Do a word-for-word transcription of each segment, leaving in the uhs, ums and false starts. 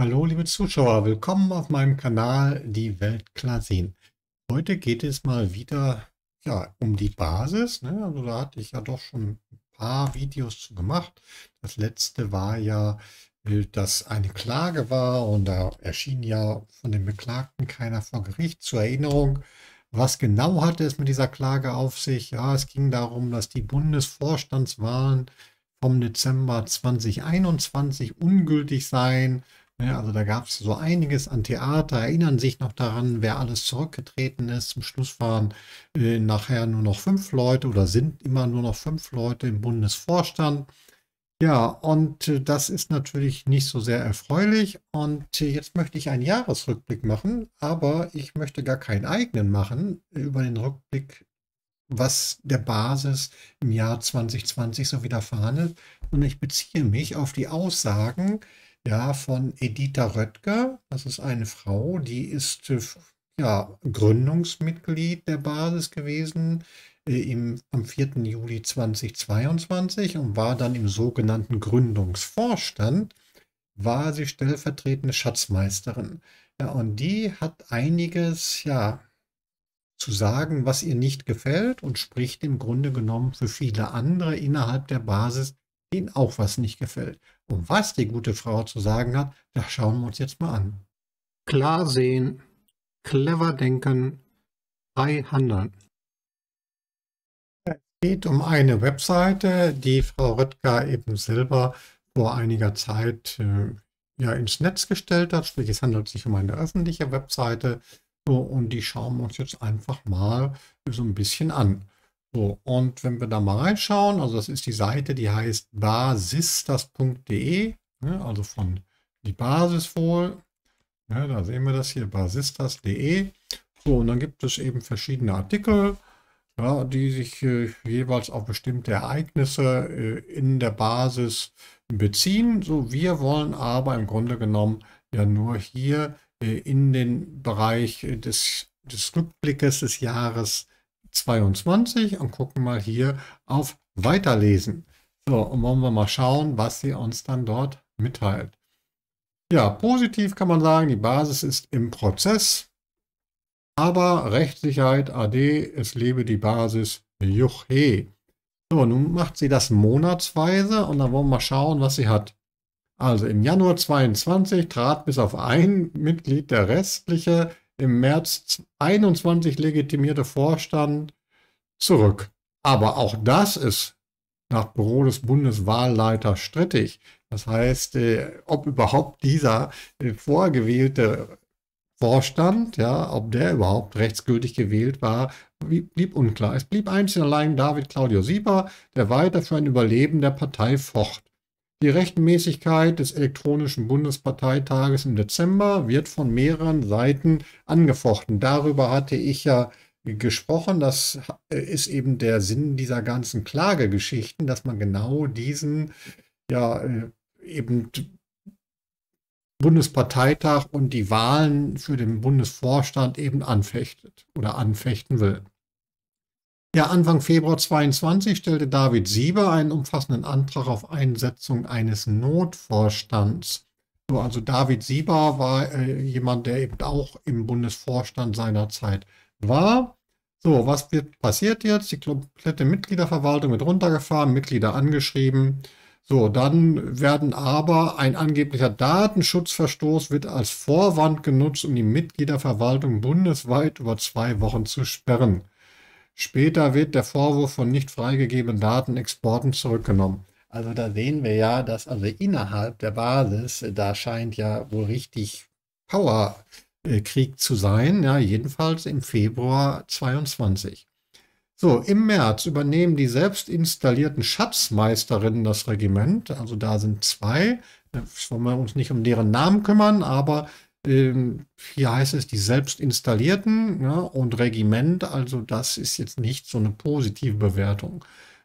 Hallo liebe Zuschauer, willkommen auf meinem Kanal Die Welt Klar Sehen. Heute geht es mal wieder ja, um die Basis. Ne? Also da hatte ich ja doch schon ein paar Videos zu gemacht. Das letzte war ja, dass eine Klage war und da erschien ja von den Beklagten keiner vor Gericht. Zur Erinnerung, was genau hatte es mit dieser Klage auf sich? Ja, es ging darum, dass die Bundesvorstandswahlen vom Dezember zweitausendeinundzwanzig ungültig seien. Also da gab es so einiges an Theater, erinnern sich noch daran, wer alles zurückgetreten ist. Zum Schluss waren äh, nachher nur noch fünf Leute oder sind immer nur noch fünf Leute im Bundesvorstand. Ja, und äh, das ist natürlich nicht so sehr erfreulich. Und äh, jetzt möchte ich einen Jahresrückblick machen, aber ich möchte gar keinen eigenen machen über den Rückblick, was der Basis im Jahr zweitausendzwanzig so widerfahren ist. Und ich beziehe mich auf die Aussagen, ja, von Editha Röttger. Das ist eine Frau, die ist ja, Gründungsmitglied der Basis gewesen äh, im, am vierten Juli zweitausendzweiundzwanzig und war dann im sogenannten Gründungsvorstand, war sie stellvertretende Schatzmeisterin. Ja, und die hat einiges ja, zu sagen, was ihr nicht gefällt und spricht im Grunde genommen für viele andere innerhalb der Basis, denen auch was nicht gefällt. Und was die gute Frau zu sagen hat, das schauen wir uns jetzt mal an. Klar sehen, clever denken, frei handeln. Es geht um eine Webseite, die Frau Röttger eben selber vor einiger Zeit äh, ja, ins Netz gestellt hat. Sprich, es handelt sich um eine öffentliche Webseite. So, und die schauen wir uns jetzt einfach mal so ein bisschen an. So, und wenn wir da mal reinschauen, also das ist die Seite, die heißt basisdas punkt de, ne, also von die Basis wohl, ja, da sehen wir das hier, basisdas punkt de. So, und dann gibt es eben verschiedene Artikel, ja, die sich äh, jeweils auf bestimmte Ereignisse äh, in der Basis beziehen. So, wir wollen aber im Grunde genommen ja nur hier äh, in den Bereich des, des Rückblickes des Jahres zweiundzwanzig und gucken mal hier auf Weiterlesen. So, und wollen wir mal schauen, was sie uns dann dort mitteilt. Ja, positiv kann man sagen, die Basis ist im Prozess, aber Rechtssicherheit A D, es lebe die Basis, juchhe. So, nun macht sie das monatsweise und dann wollen wir mal schauen, was sie hat. Also im Januar zweiundzwanzig trat bis auf ein Mitglied der restliche im März einundzwanzig legitimierte Vorstand zurück. Aber auch das ist nach Büro des Bundeswahlleiters strittig. Das heißt, äh, ob überhaupt dieser äh, vorgewählte Vorstand, ja, ob der überhaupt rechtsgültig gewählt war, blieb unklar. Es blieb einzig und allein David Claudio Sieber, der weiter für ein Überleben der Partei focht. Die Rechtmäßigkeit des elektronischen Bundesparteitages im Dezember wird von mehreren Seiten angefochten. Darüber hatte ich ja gesprochen. Das ist eben der Sinn dieser ganzen Klagegeschichten, dass man genau diesen ja, eben Bundesparteitag und die Wahlen für den Bundesvorstand eben anfechtet oder anfechten will. Ja, Anfang Februar zweiundzwanzig stellte David Sieber einen umfassenden Antrag auf Einsetzung eines Notvorstands. Also David Sieber war äh, jemand, der eben auch im Bundesvorstand seiner Zeit war. So, was wird passiert jetzt? Die komplette Mitgliederverwaltung wird runtergefahren, Mitglieder angeschrieben. So, dann werden aber ein angeblicher Datenschutzverstoß wird als Vorwand genutzt, um die Mitgliederverwaltung bundesweit über zwei Wochen zu sperren. Später wird der Vorwurf von nicht freigegebenen Datenexporten zurückgenommen. Also da sehen wir ja, dass also innerhalb der Basis, da scheint ja wohl richtig Powerkrieg zu sein, ja, jedenfalls im Februar zweiundzwanzig. So, im März übernehmen die selbst installierten Schatzmeisterinnen das Regiment, also da sind zwei, da wollen wir uns nicht um deren Namen kümmern, aber hier heißt es die selbst installierten, ja, und Regiment, also das ist jetzt nicht so eine positive Bewertung.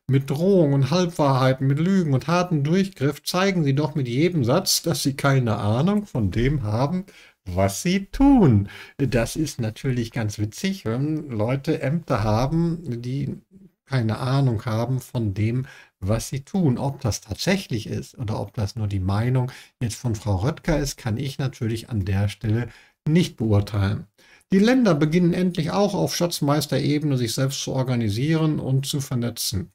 Mit Drohungen und Halbwahrheiten, mit Lügen und harten Durchgriff zeigen sie doch mit jedem Satz, dass sie keine Ahnung von dem haben, was sie tun. Das ist natürlich ganz witzig, wenn Leute Ämter haben, die keine Ahnung haben von dem, was sie tun. Ob das tatsächlich ist oder ob das nur die Meinung jetzt von Frau Röttger ist, kann ich natürlich an der Stelle nicht beurteilen. Die Länder beginnen endlich auch auf Schatzmeisterebene sich selbst zu organisieren und zu vernetzen.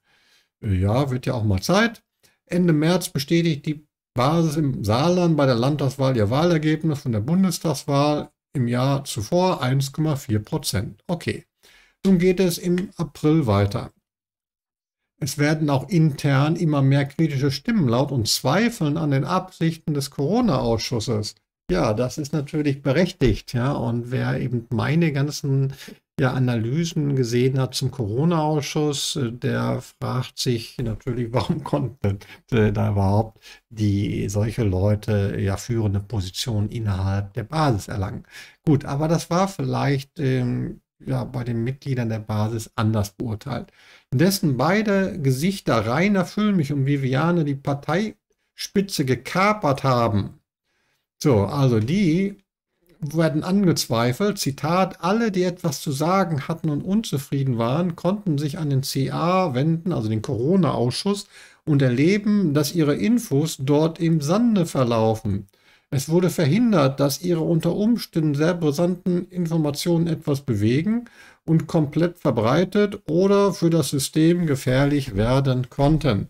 Ja, wird ja auch mal Zeit. Ende März bestätigt die dieBasis im Saarland bei der Landtagswahl ihr Wahlergebnis von der Bundestagswahl im Jahr zuvor eins Komma vier Prozent. Okay, nun geht es im April weiter. Es werden auch intern immer mehr kritische Stimmen laut und zweifeln an den Absichten des Corona-Ausschusses. Ja, das ist natürlich berechtigt, ja, und wer eben meine ganzen ja, Analysen gesehen hat zum Corona-Ausschuss, der fragt sich natürlich, warum konnten da überhaupt die solche Leute ja führende Positionen innerhalb der Basis erlangen. Gut, aber das war vielleicht ähm, ja, bei den Mitgliedern der Basis anders beurteilt. Dessen beide Gesichter, Rainer Füllmich und Viviane, die Parteispitze gekapert haben. So, also die werden angezweifelt, Zitat, alle, die etwas zu sagen hatten und unzufrieden waren, konnten sich an den C A wenden, also den Corona-Ausschuss, und erleben, dass ihre Infos dort im Sande verlaufen. Es wurde verhindert, dass ihre unter Umständen sehr brisanten Informationen etwas bewegen und komplett verbreitet oder für das System gefährlich werden konnten.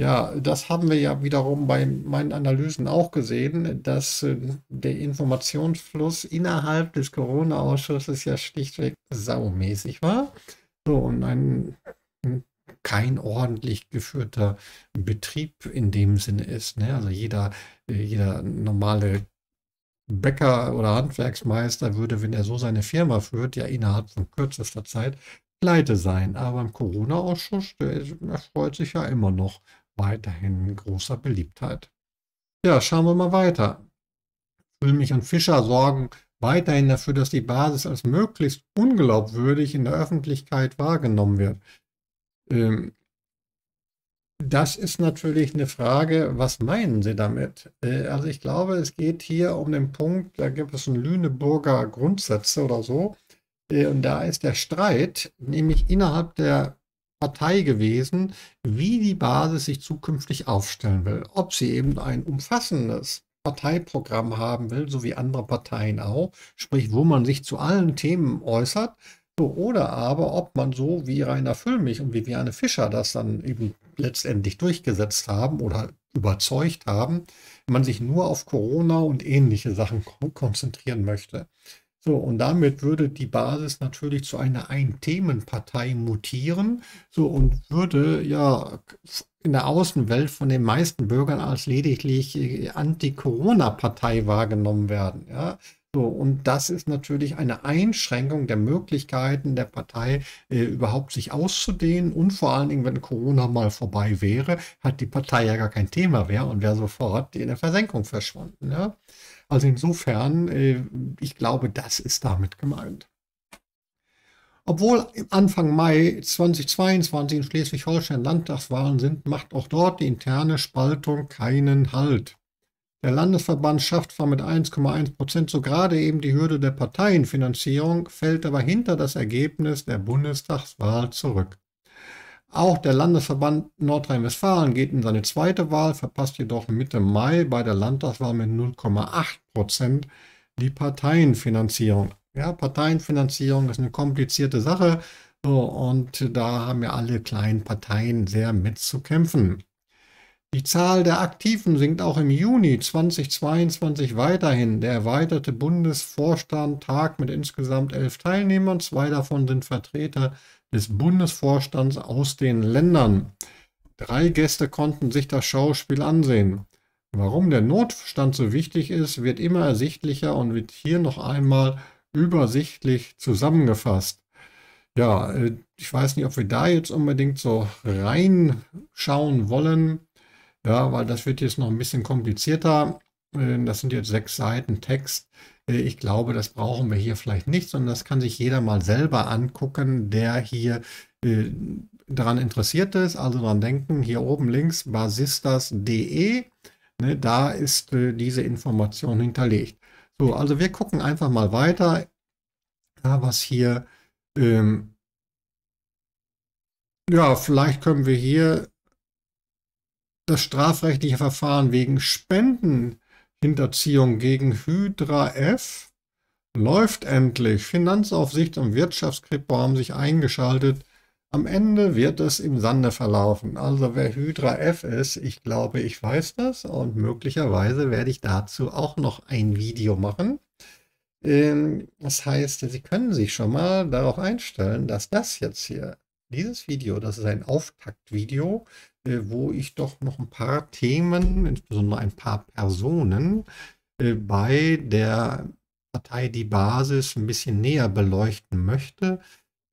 Ja, das haben wir ja wiederum bei meinen Analysen auch gesehen, dass der Informationsfluss innerhalb des Corona-Ausschusses ja schlichtweg saumäßig war. So, und ein kein ordentlich geführter Betrieb in dem Sinne ist, ne? Also jeder, jeder normale Bäcker oder Handwerksmeister würde, wenn er so seine Firma führt, ja innerhalb von kürzester Zeit pleite sein. Aber im Corona-Ausschuss, der erfreut sich ja immer noch weiterhin großer Beliebtheit. Ja, schauen wir mal weiter. Füllmich und Fischer sorgen weiterhin dafür, dass die Basis als möglichst unglaubwürdig in der Öffentlichkeit wahrgenommen wird. Ähm, das ist natürlich eine Frage, was meinen Sie damit? Äh, also ich glaube, es geht hier um den Punkt, da gibt es einen Lüneburger Grundsätze oder so. Äh, und da ist der Streit, nämlich innerhalb der Partei gewesen, wie die Basis sich zukünftig aufstellen will. Ob sie eben ein umfassendes Parteiprogramm haben will, so wie andere Parteien auch, sprich, wo man sich zu allen Themen äußert, so, oder aber, ob man so wie Rainer Füllmich und Viviane Fischer das dann eben letztendlich durchgesetzt haben oder überzeugt haben, man sich nur auf Corona und ähnliche Sachen konzentrieren möchte. So, und damit würde die Basis natürlich zu einer Ein-Themen-Partei mutieren, so, und würde ja in der Außenwelt von den meisten Bürgern als lediglich Anti-Corona-Partei wahrgenommen werden. Ja. So, und das ist natürlich eine Einschränkung der Möglichkeiten der Partei, äh, überhaupt sich auszudehnen. Und vor allen Dingen, wenn Corona mal vorbei wäre, hat die Partei ja gar kein Thema mehr und wäre sofort in der Versenkung verschwunden. Ja? Also insofern, äh, ich glaube, das ist damit gemeint. Obwohl Anfang Mai zweitausendzweiundzwanzig in Schleswig-Holstein Landtagswahlen sind, macht auch dort die interne Spaltung keinen Halt. Der Landesverband schafft zwar mit eins Komma eins Prozent so gerade eben die Hürde der Parteienfinanzierung, fällt aber hinter das Ergebnis der Bundestagswahl zurück. Auch der Landesverband Nordrhein-Westfalen geht in seine zweite Wahl, verpasst jedoch Mitte Mai bei der Landtagswahl mit null Komma acht Prozent die Parteienfinanzierung. Ja, Parteienfinanzierung ist eine komplizierte Sache, und da haben ja alle kleinen Parteien sehr mit zu kämpfen. Die Zahl der Aktiven sinkt auch im Juni zweitausendzweiundzwanzig weiterhin. Der erweiterte Bundesvorstand tagt mit insgesamt elf Teilnehmern. Zwei davon sind Vertreter des Bundesvorstands aus den Ländern. Drei Gäste konnten sich das Schauspiel ansehen. Warum der Notstand so wichtig ist, wird immer ersichtlicher und wird hier noch einmal übersichtlich zusammengefasst. Ja, ich weiß nicht, ob wir da jetzt unbedingt so reinschauen wollen. Ja, weil das wird jetzt noch ein bisschen komplizierter. Das sind jetzt sechs Seiten Text. Ich glaube, das brauchen wir hier vielleicht nicht, sondern das kann sich jeder mal selber angucken, der hier daran interessiert ist. Also daran denken, hier oben links basisdas punkt de, da ist diese Information hinterlegt. So, also wir gucken einfach mal weiter, was hier, ja, vielleicht können wir hier das strafrechtliche Verfahren wegen Spendenhinterziehung gegen Hydra F läuft endlich. Finanzaufsicht und Wirtschaftskripo haben sich eingeschaltet. Am Ende wird es im Sande verlaufen. Also wer Hydra F ist, ich glaube, ich weiß das. Und möglicherweise werde ich dazu auch noch ein Video machen. Das heißt, Sie können sich schon mal darauf einstellen, dass das jetzt hier, dieses Video, das ist ein Auftaktvideo, wo ich doch noch ein paar Themen, insbesondere ein paar Personen, bei der Partei Die Basis ein bisschen näher beleuchten möchte.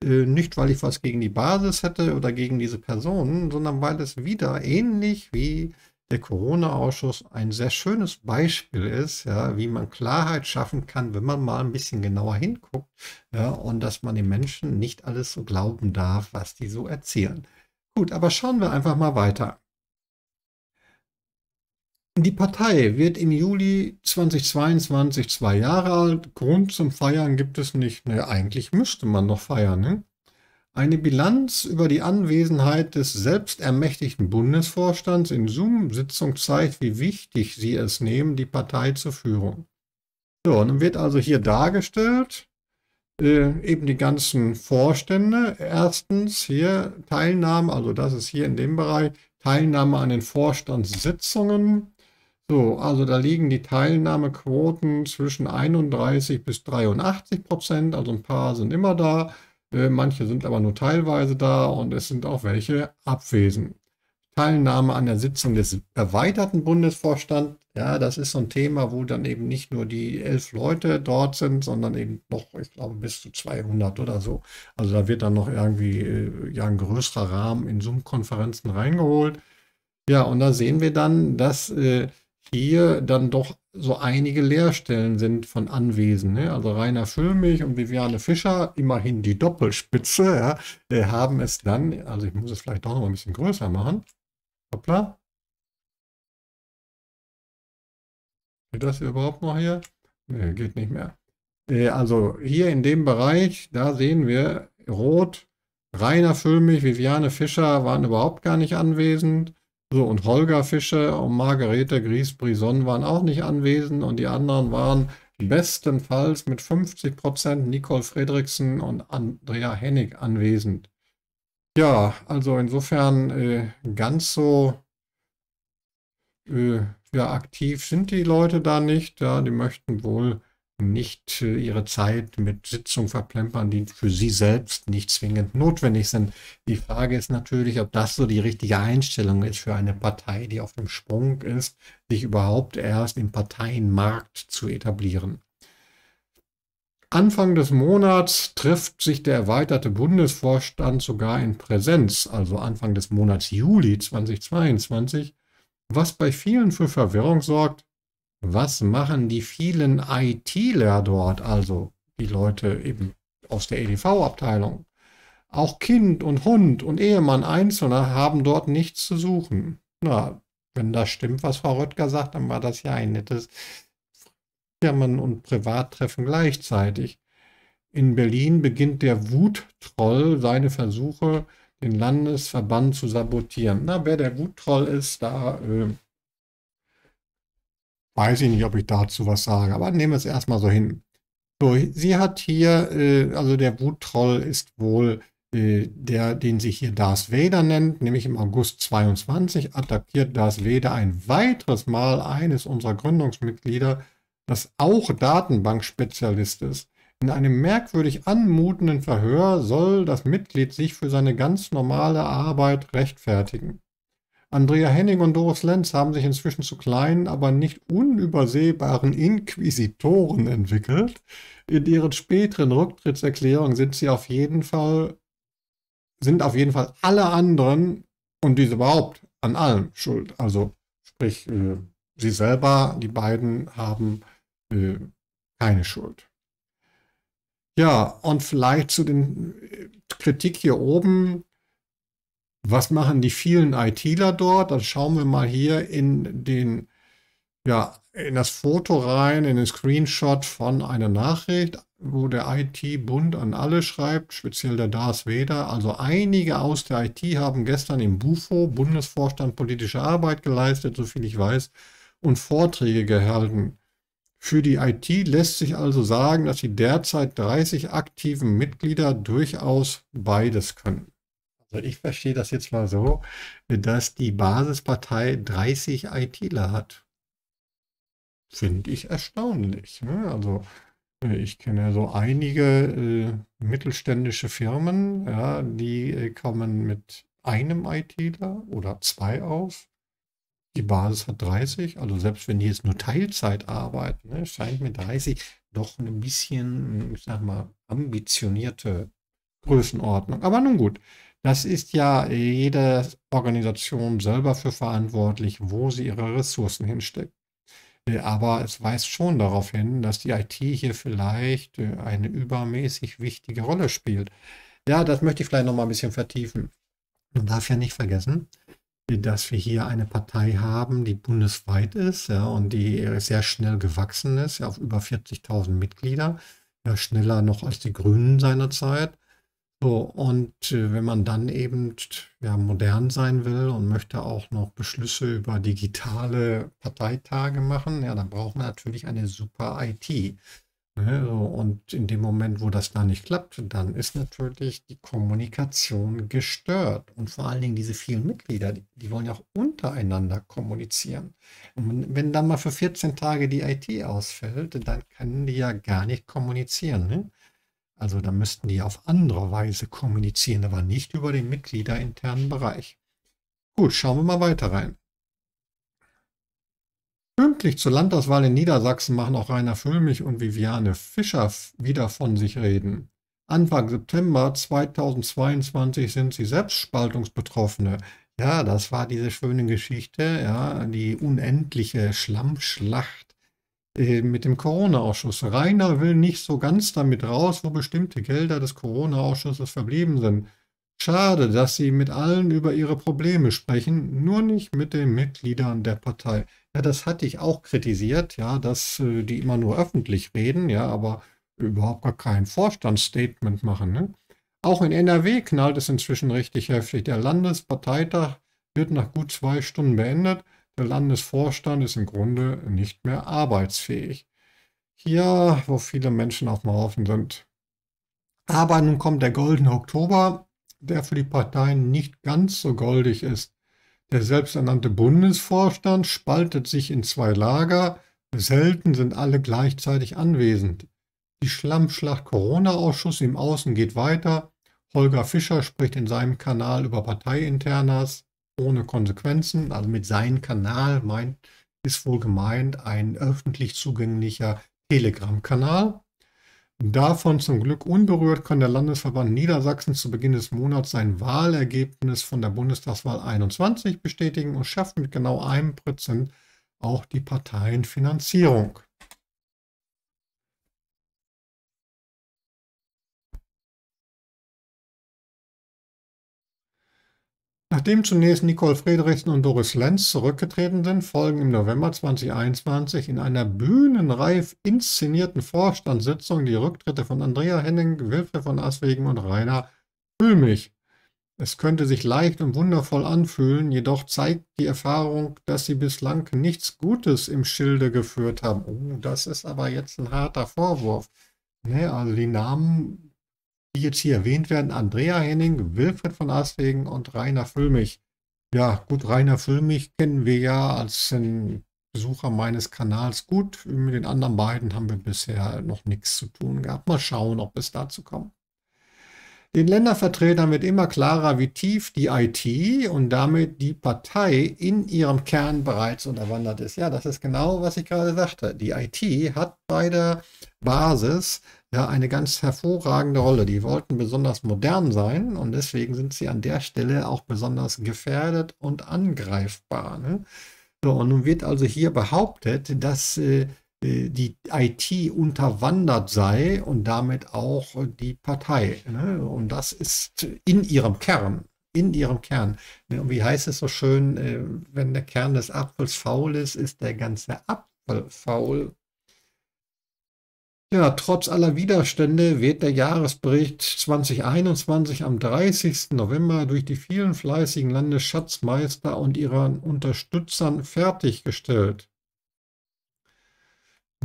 Nicht, weil ich was gegen die Basis hätte oder gegen diese Personen, sondern weil es wieder ähnlich wie der Corona-Ausschuss ein sehr schönes Beispiel ist, ja, wie man Klarheit schaffen kann, wenn man mal ein bisschen genauer hinguckt, ja, und dass man den Menschen nicht alles so glauben darf, was die so erzählen. Gut, aber schauen wir einfach mal weiter. Die Partei wird im Juli zweitausendzweiundzwanzig zwei Jahre alt. Grund zum Feiern gibt es nicht. Ne, eigentlich müsste man noch feiern, ne? Eine Bilanz über die Anwesenheit des selbstermächtigten Bundesvorstands in Zoom-Sitzung zeigt, wie wichtig sie es nehmen, die Partei zur Führung. So, und dann wird also hier dargestellt, äh, eben die ganzen Vorstände. Erstens hier Teilnahme, also das ist hier in dem Bereich, Teilnahme an den Vorstandssitzungen. So, also da liegen die Teilnahmequoten zwischen einunddreißig bis dreiundachtzig Prozent, also ein paar sind immer da. Manche sind aber nur teilweise da und es sind auch welche abwesend. Teilnahme an der Sitzung des erweiterten Bundesvorstands, ja, das ist so ein Thema, wo dann eben nicht nur die elf Leute dort sind, sondern eben noch, ich glaube, bis zu zweihundert oder so. Also da wird dann noch irgendwie ja, ein größerer Rahmen in Zoom-Konferenzen reingeholt. Ja, und da sehen wir dann, dass äh, hier dann doch so einige Leerstellen sind von Anwesen. Ne? Also Rainer Füllmich und Viviane Fischer, immerhin die Doppelspitze, ja, haben es dann, also ich muss es vielleicht doch noch mal ein bisschen größer machen. Hoppla. Geht das hier überhaupt noch hier? Ne, geht nicht mehr. Also hier in dem Bereich, da sehen wir rot, Rainer Füllmich, Viviane Fischer waren überhaupt gar nicht anwesend. So, und Holger Fischer und Margarete Griesbrison waren auch nicht anwesend und die anderen waren bestenfalls mit fünfzig Prozent Nicole Friedrichsen und Andrea Hennig anwesend. Ja, also insofern äh, ganz so äh, ja, aktiv sind die Leute da nicht. Ja, die möchten wohl nicht äh, ihre Zeit mit Sitzungen verplempern, die für sie selbst nicht zwingend notwendig sind. Die Frage ist natürlich, ob das so die richtige Einstellung ist für eine Partei, die auf dem Sprung ist, sich überhaupt erst im Parteienmarkt zu etablieren. Anfang des Monats trifft sich der erweiterte Bundesvorstand sogar in Präsenz, also Anfang des Monats Juli zweitausendzweiundzwanzig, was bei vielen für Verwirrung sorgt. Was machen die vielen ITler dort, also die Leute eben aus der E D V-Abteilung? Auch Kind und Hund und Ehemann Einzelner haben dort nichts zu suchen. Na, wenn das stimmt, was Frau Röttger sagt, dann war das ja ein nettes Firmen- und Privattreffen gleichzeitig. In Berlin beginnt der Wuttroll seine Versuche, den Landesverband zu sabotieren. Na, wer der Wuttroll ist, da... Äh, weiß ich nicht, ob ich dazu was sage, aber nehmen wir es erstmal so hin. So, sie hat hier, äh, also der Wuttroll ist wohl äh, der, den sich hier DASWEDA nennt, nämlich im August zweitausendzweiundzwanzig attackiert DASWEDA ein weiteres Mal eines unserer Gründungsmitglieder, das auch Datenbankspezialist ist. In einem merkwürdig anmutenden Verhör soll das Mitglied sich für seine ganz normale Arbeit rechtfertigen. Andrea Hennig und Doris Lenz haben sich inzwischen zu kleinen, aber nicht unübersehbaren Inquisitoren entwickelt. In ihren späteren Rücktrittserklärungen sind sie auf jeden Fall, sind auf jeden Fall alle anderen und diese überhaupt an allem schuld. Also sprich, äh, sie selber, die beiden haben äh, keine Schuld. Ja, und vielleicht zu den äh, Kritik hier oben. Was machen die vielen ITler dort? Dann schauen wir mal hier in, den, ja, in das Foto rein, in den Screenshot von einer Nachricht. wo der I T-Bund an alle schreibt, speziell der DASWEDA. Also einige aus der I T haben gestern im BUFO, Bundesvorstand politische Arbeit, geleistet, soviel ich weiß, und Vorträge gehalten. Für die I T lässt sich also sagen, dass die derzeit dreißig aktiven Mitglieder durchaus beides können. Also ich verstehe das jetzt mal so, dass die Basispartei dreißig ITler hat. Finde ich erstaunlich. Ne? Also ich kenne ja so einige äh, mittelständische Firmen, ja, die äh, kommen mit einem ITler oder zwei aus. Die Basis hat dreißig, also selbst wenn die jetzt nur Teilzeit arbeiten, ne, scheint mir dreißig doch ein bisschen, ich sag mal, ambitionierte Größenordnung. Aber nun gut, das ist ja jede Organisation selber für verantwortlich, wo sie ihre Ressourcen hinsteckt. Aber es weist schon darauf hin, dass die I T hier vielleicht eine übermäßig wichtige Rolle spielt. Ja, das möchte ich vielleicht noch mal ein bisschen vertiefen. Man darf ja nicht vergessen, dass wir hier eine Partei haben, die bundesweit ist, ja, und die sehr schnell gewachsen ist, ja, auf über vierzigtausend Mitglieder, ja, schneller noch als die Grünen seinerzeit. So, und äh, wenn man dann eben ja, modern sein will und möchte auch noch Beschlüsse über digitale Parteitage machen, ja, dann braucht man natürlich eine super I T. Ne? So, und in dem Moment, wo das da nicht klappt, dann ist natürlich die Kommunikation gestört. Und vor allen Dingen diese vielen Mitglieder, die, die wollen ja auch untereinander kommunizieren. Und wenn dann mal für vierzehn Tage die I T ausfällt, dann können die ja gar nicht kommunizieren, ne? Also da müssten die auf andere Weise kommunizieren, aber nicht über den mitgliederinternen Bereich. Gut, schauen wir mal weiter rein. Pünktlich zur Landtagswahl in Niedersachsen machen auch Rainer Füllmich und Viviane Fischer wieder von sich reden. Anfang September zweitausendzweiundzwanzig sind sie Selbstspaltungsbetroffene. Ja, das war diese schöne Geschichte, ja, die unendliche Schlammschlacht mit dem Corona-Ausschuss. Rainer will nicht so ganz damit raus, wo bestimmte Gelder des Corona-Ausschusses verblieben sind. Schade, dass sie mit allen über ihre Probleme sprechen, nur nicht mit den Mitgliedern der Partei. Ja, das hatte ich auch kritisiert, ja, dass äh, die immer nur öffentlich reden, ja, aber überhaupt gar kein Vorstandsstatement machen. Ne? Auch in N R W knallt es inzwischen richtig heftig. Der Landesparteitag wird nach gut zwei Stunden beendet. Der Landesvorstand ist im Grunde nicht mehr arbeitsfähig. Hier, wo viele Menschen auf dem Haufen sind. Aber nun kommt der goldene Oktober, der für die Parteien nicht ganz so goldig ist. Der selbsternannte Bundesvorstand spaltet sich in zwei Lager. Selten sind alle gleichzeitig anwesend. Die Schlammschlacht Corona-Ausschuss im Außen geht weiter. Holger Fischer spricht in seinem Kanal über Parteiinternas ohne Konsequenzen, also mit seinem Kanal meint, ist wohl gemeint ein öffentlich zugänglicher Telegram-Kanal. Davon zum Glück unberührt kann der Landesverband Niedersachsen zu Beginn des Monats sein Wahlergebnis von der Bundestagswahl einundzwanzig bestätigen und schafft mit genau einem Prozent auch die Parteienfinanzierung. Nachdem zunächst Nicole Friedrichsen und Doris Lenz zurückgetreten sind, folgen im November zweitausendeinundzwanzig in einer bühnenreif inszenierten Vorstandssitzung die Rücktritte von Andrea Hennig, Wilfried von Aswegen und Rainer Füllmich. Es könnte sich leicht und wundervoll anfühlen, jedoch zeigt die Erfahrung, dass sie bislang nichts Gutes im Schilde geführt haben. Oh, das ist aber jetzt ein harter Vorwurf. Ne, also die Namen, die jetzt hier erwähnt werden, Andrea Hennig, Wilfried von Aswegen und Rainer Füllmich. Ja, gut, Rainer Füllmich kennen wir ja als den Besucher meines Kanals gut. Mit den anderen beiden haben wir bisher noch nichts zu tun gehabt. Mal schauen, ob es dazu kommt. Den Ländervertretern wird immer klarer, wie tief die I T und damit die Partei in ihrem Kern bereits unterwandert ist. Ja, das ist genau, was ich gerade sagte. Die I T hat bei der Basis ja eine ganz hervorragende Rolle. Die wollten besonders modern sein und deswegen sind sie an der Stelle auch besonders gefährdet und angreifbar. Ne? So, und nun wird also hier behauptet, dass äh, die I T unterwandert sei und damit auch die Partei. Ne? Und das ist in ihrem Kern. In ihrem Kern. Ne? Und wie heißt es so schön, äh, wenn der Kern des Apfels faul ist, ist der ganze Apfel faul. Ja, trotz aller Widerstände wird der Jahresbericht zweitausendeinundzwanzig am dreißigsten November durch die vielen fleißigen Landesschatzmeister und ihren Unterstützern fertiggestellt.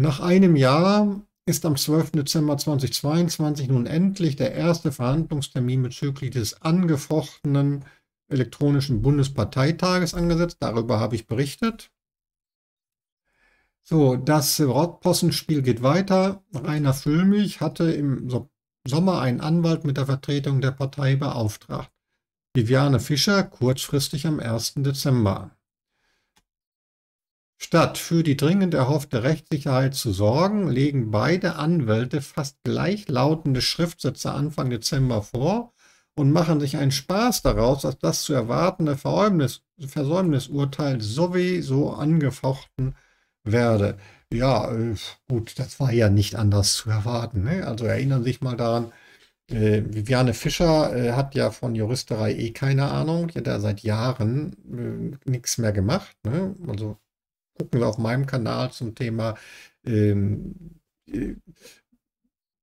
Nach einem Jahr ist am zwölften Dezember zweitausendzweiundzwanzig nun endlich der erste Verhandlungstermin bezüglich des angefochtenen elektronischen Bundesparteitages angesetzt. Darüber habe ich berichtet. So, das Rottpossenspiel geht weiter. Rainer Füllmich hatte im Sommer einen Anwalt mit der Vertretung der Partei beauftragt. Viviane Fischer kurzfristig am ersten Dezember. Statt für die dringend erhoffte Rechtssicherheit zu sorgen, legen beide Anwälte fast gleichlautende Schriftsätze Anfang Dezember vor und machen sich einen Spaß daraus, dass das zu erwartende Versäumnis, Versäumnisurteil sowieso angefochten werde. Ja, gut, das war ja nicht anders zu erwarten, ne? Also erinnern Sie sich mal daran, äh, Viviane Fischer äh, hat ja von Juristerei eh keine Ahnung, die hat ja seit Jahren äh, nichts mehr gemacht, ne? Also gucken Sie auf meinem Kanal zum Thema ähm, äh,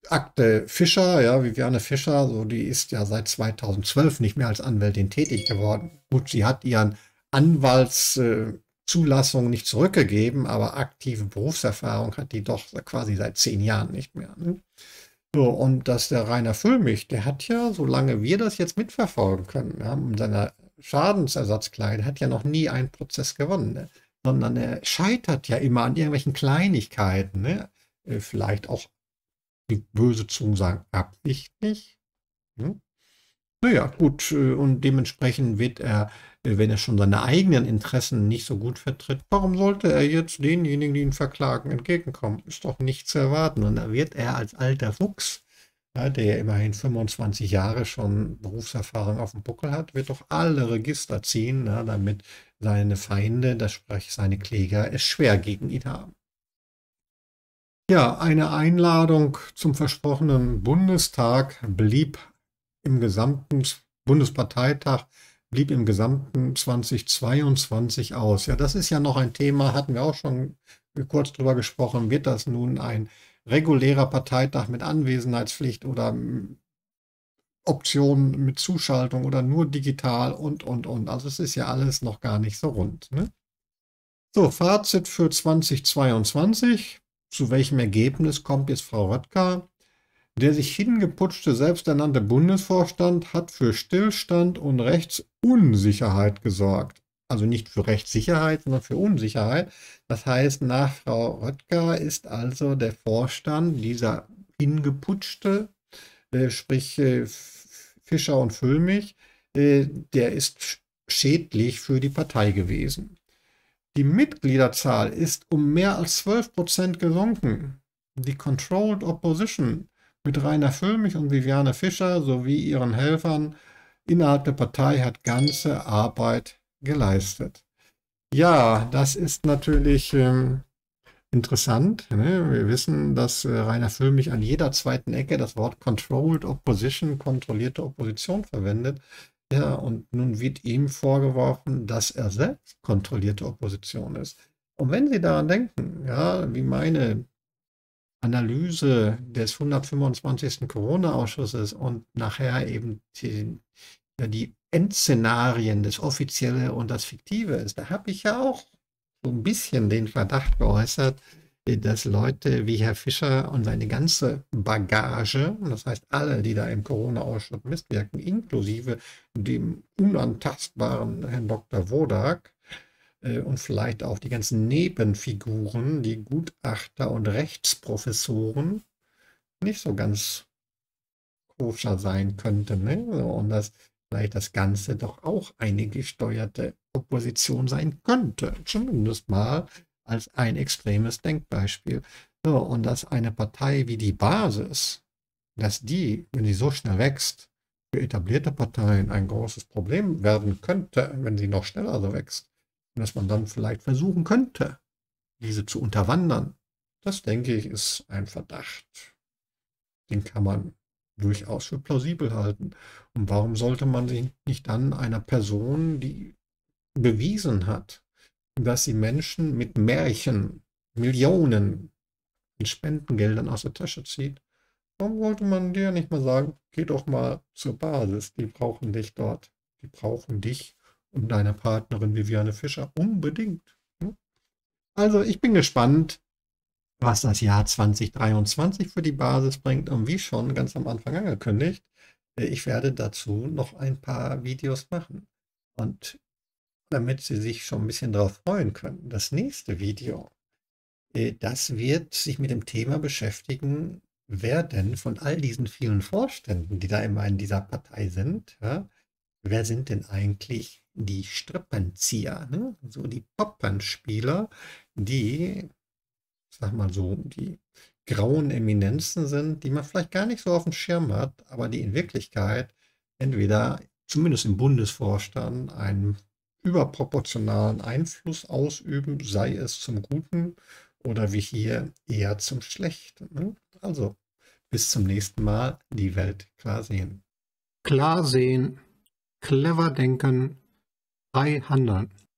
Akte Fischer, ja, Viviane Fischer, so, die ist ja seit zweitausendzwölf nicht mehr als Anwältin tätig geworden. Gut, sie hat ihren Anwalts... Äh, Zulassung nicht zurückgegeben, aber aktive Berufserfahrung hat die doch quasi seit zehn Jahren nicht mehr. Ne? So, und dass der Rainer Füllmich, der hat ja, solange wir das jetzt mitverfolgen können, ja, in seiner Schadensersatzklage, hat ja noch nie einen Prozess gewonnen, ne? Sondern er scheitert ja immer an irgendwelchen Kleinigkeiten, ne? Vielleicht auch, die böse Zungen sagen, absichtlich. Ne? Naja, gut, und dementsprechend wird er, wenn er schon seine eigenen Interessen nicht so gut vertritt, warum sollte er jetzt denjenigen, die ihn verklagen, entgegenkommen? Ist doch nicht zu erwarten. Und da wird er als alter Fuchs, ja, der ja immerhin fünfundzwanzig Jahre schon Berufserfahrung auf dem Buckel hat, wird doch alle Register ziehen, ja, damit seine Feinde, das sprich seine Kläger, es schwer gegen ihn haben. Ja, eine Einladung zum versprochenen Bundestag blieb im gesamten Bundesparteitag blieb im gesamten zweitausendzweiundzwanzig aus. Ja, das ist ja noch ein Thema, hatten wir auch schon kurz drüber gesprochen. Wird das nun ein regulärer Parteitag mit Anwesenheitspflicht oder Optionen mit Zuschaltung oder nur digital und, und, und. Also es ist ja alles noch gar nicht so rund, ne? So, Fazit für zweitausendzweiundzwanzig. Zu welchem Ergebnis kommt jetzt Frau Röttger? Der sich hingeputschte, selbsternannte Bundesvorstand hat für Stillstand und Rechtsunsicherheit gesorgt. Also nicht für Rechtssicherheit, sondern für Unsicherheit. Das heißt, nach Frau Röttger ist also der Vorstand, dieser hingeputschte, äh, sprich äh, Fischer und Füllmich, äh, der ist schädlich für die Partei gewesen. Die Mitgliederzahl ist um mehr als zwölf Prozent gesunken. Die Controlled Opposition mit Rainer Füllmich und Viviane Fischer sowie ihren Helfern innerhalb der Partei hat ganze Arbeit geleistet. Ja, das ist natürlich ähm, interessant, ne? Wir wissen, dass äh, Rainer Füllmich an jeder zweiten Ecke das Wort Controlled Opposition, kontrollierte Opposition verwendet. Ja, und nun wird ihm vorgeworfen, dass er selbst kontrollierte Opposition ist. Und wenn Sie daran denken, ja, wie meine Analyse des hundertfünfundzwanzigsten Corona-Ausschusses und nachher eben die, ja, die Endszenarien, das Offizielle und das Fiktive ist, da habe ich ja auch so ein bisschen den Verdacht geäußert, dass Leute wie Herr Fischer und seine ganze Bagage, das heißt alle, die da im Corona-Ausschuss mitwirken, inklusive dem unantastbaren Herrn Doktor Wodak, und vielleicht auch die ganzen Nebenfiguren, die Gutachter und Rechtsprofessoren, nicht so ganz koscher sein könnte, ne? Und dass vielleicht das Ganze doch auch eine gesteuerte Opposition sein könnte, zumindest mal als ein extremes Denkbeispiel. So, und dass eine Partei wie die Basis, dass die, wenn sie so schnell wächst, für etablierte Parteien ein großes Problem werden könnte, wenn sie noch schneller so wächst, dass man dann vielleicht versuchen könnte, diese zu unterwandern. Das, denke ich, ist ein Verdacht. Den kann man durchaus für plausibel halten. Und warum sollte man sich nicht dann einer Person, die bewiesen hat, dass sie Menschen mit Märchen, Millionen, mit Spendengeldern aus der Tasche zieht, warum wollte man dir nicht mal sagen, geh doch mal zur Basis, die brauchen dich dort, die brauchen dich und deine Partnerin Viviane Fischer unbedingt. Also ich bin gespannt, was das Jahr zwanzig dreiundzwanzig für die Basis bringt und wie schon ganz am Anfang angekündigt, ich werde dazu noch ein paar Videos machen. Und damit Sie sich schon ein bisschen darauf freuen können, das nächste Video, das wird sich mit dem Thema beschäftigen, wer denn von all diesen vielen Vorständen, die da immer in dieser Partei sind, ja, wer sind denn eigentlich die Strippenzieher, ne? So die Poppernspieler, die, sag mal so, die grauen Eminenzen sind, die man vielleicht gar nicht so auf dem Schirm hat, aber die in Wirklichkeit entweder zumindest im Bundesvorstand einen überproportionalen Einfluss ausüben, sei es zum Guten oder wie hier eher zum Schlechten. Also bis zum nächsten Mal, die Welt klar sehen. Klar sehen, clever denken, frei handeln.